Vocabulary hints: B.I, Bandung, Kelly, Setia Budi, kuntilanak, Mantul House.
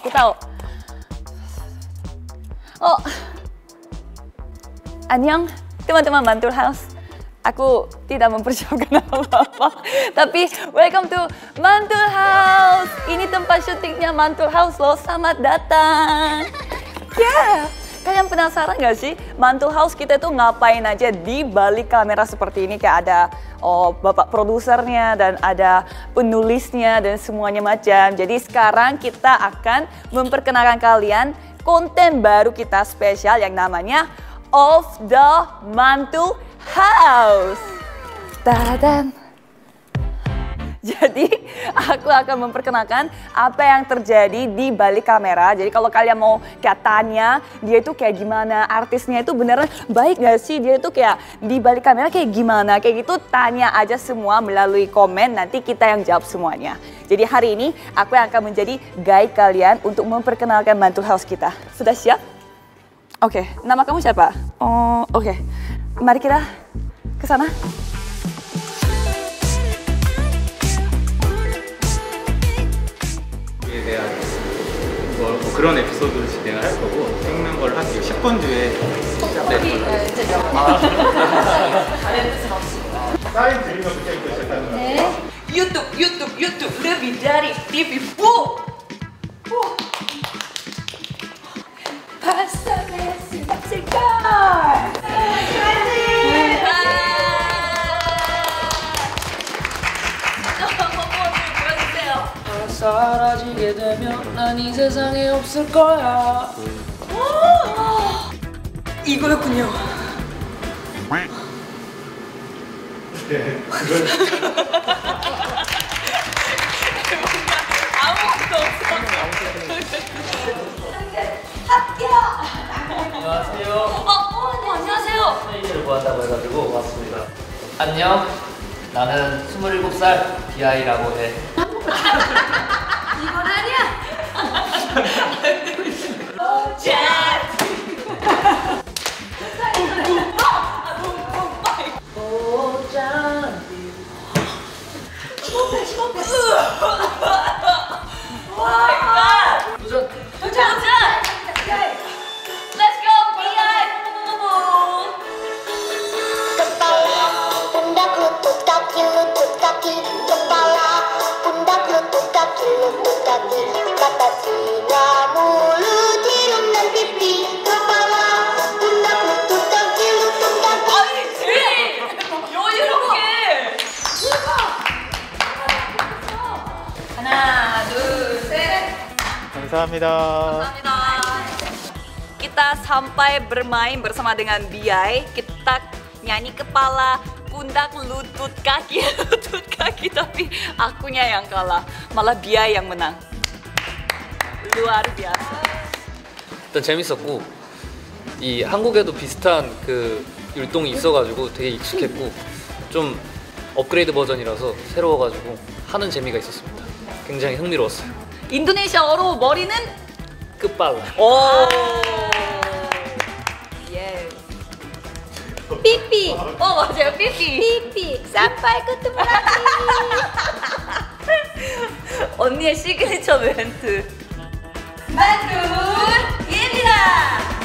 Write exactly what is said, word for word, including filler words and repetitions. Aku tahu. Oh, annyeong teman-teman Mantul House. Aku tidak mempersiapkan apa-apa, tapi welcome to Mantul House. Ini tempat syutingnya Mantul House loh, selamat datang. Ya, yeah. Kalian penasaran gak sih Mantul House kita tuh ngapain aja di balik kamera seperti ini? Kayak ada oh, bapak produsernya dan ada penulisnya dan semuanya macam. Jadi sekarang kita akan memperkenalkan kalian konten baru kita spesial yang namanya Of the Mantul House. Tadam. Jadi aku akan memperkenalkan apa yang terjadi di balik kamera. Jadi kalau kalian mau kayak tanya dia itu kayak gimana, artisnya itu beneran baik gak sih, dia itu kayak di balik kamera kayak gimana, kayak gitu tanya aja semua melalui komen, nanti kita yang jawab semuanya. Jadi hari ini aku yang akan menjadi guide kalian untuk memperkenalkan Mantul House kita. Sudah siap? Oke, okay. Nama kamu siapa? Oh, oke. Okay. Mari kita ke sana. 그런 에피소드를 진행을 할 거고 찍는 걸 한 십 번 주에 시작될 거예요. 사인 드리면 부탁드리고 시작하는 거예요. 유튜브 유튜브 유튜브 레비 다리 티비 부! 부! 파스타 메시 박스카! 사라지게 되면 난 이 세상에 없을 거야. 이거였군요. 네, 그걸... 아무것도 없어. 할게요. 안녕하세요. 어, 어, 안녕하세요. 페이지를 보았다고 해가지고 왔습니다. 안녕. 나는 스물일곱 살 비 아이라고 해. 이건 아니야! 자! 감사합니다. Kita sampai bermain bersama dengan B I. Kita nyanyi kepala, pundak, lutut, kaki, lutut, kaki. Tapi akunya yang kalah, malah B I yang menang. Luar biasa. 일단 재밌었고, 이 한국에도 비슷한 그 율동이 있어가지고 되게 익숙했고, 좀 업그레이드 버전이라서 새로워가지고 하는 재미가 있었습니다. 굉장히 흥미로웠어요. 인도네시아어로 머리는 끝발라. 오. 예. 삐삐. 어 맞아요. 삐삐. 삐삐. 쌈발 끝머리. 언니의 시그니처 멘트. 만두입니다.